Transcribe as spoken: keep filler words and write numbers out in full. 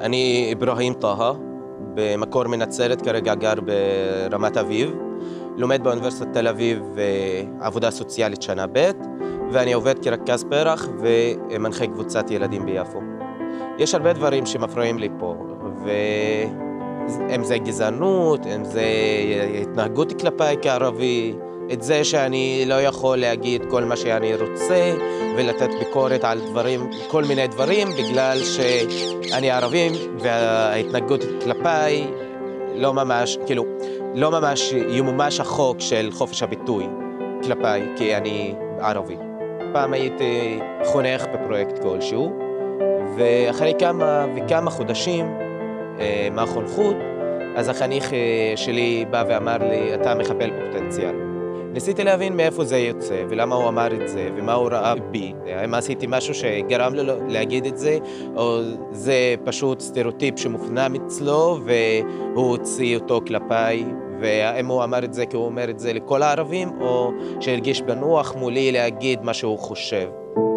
אני איברהים טאה, במקור מנצרת, כרגע גר ברמת אביב. לומד באוניברסיטת תל אביב עבודה סוציאלית שנה ב', ואני עובד כרכז פרח ומנחה קבוצת ילדים ביפו. יש הרבה דברים שמפריעים לי פה, ואם זה גזענות, אם זה התנהגות כלפיי כערבי, את זה שאני לא יכול להגיד כל מה שאני רוצה ולתת ביקורת על דברים, כל מיני דברים, בגלל שאני ערבים וההתנגדות כלפיי לא ממש, כאילו, לא ממש ימומש החוק של חופש הביטוי כלפיי, כי אני ערבי. פעם הייתי חונך בפרויקט כלשהו, ואחרי כמה וכמה חודשים מהחונכות, אז החניך שלי בא ואמר לי, אתה מחבל בפוטנציאל. ניסיתי להבין מאיפה זה יוצא, ולמה הוא אמר את זה, ומה הוא ראה בי. האם עשיתי משהו שגרם לו להגיד את זה, או זה פשוט סטריאוטיפ שמופנם אצלו, והוא הוציא אותו כלפיי, והאם הוא אמר את זה כי הוא אומר את זה לכל הערבים, או שהרגיש בנוח מולי להגיד מה שהוא חושב.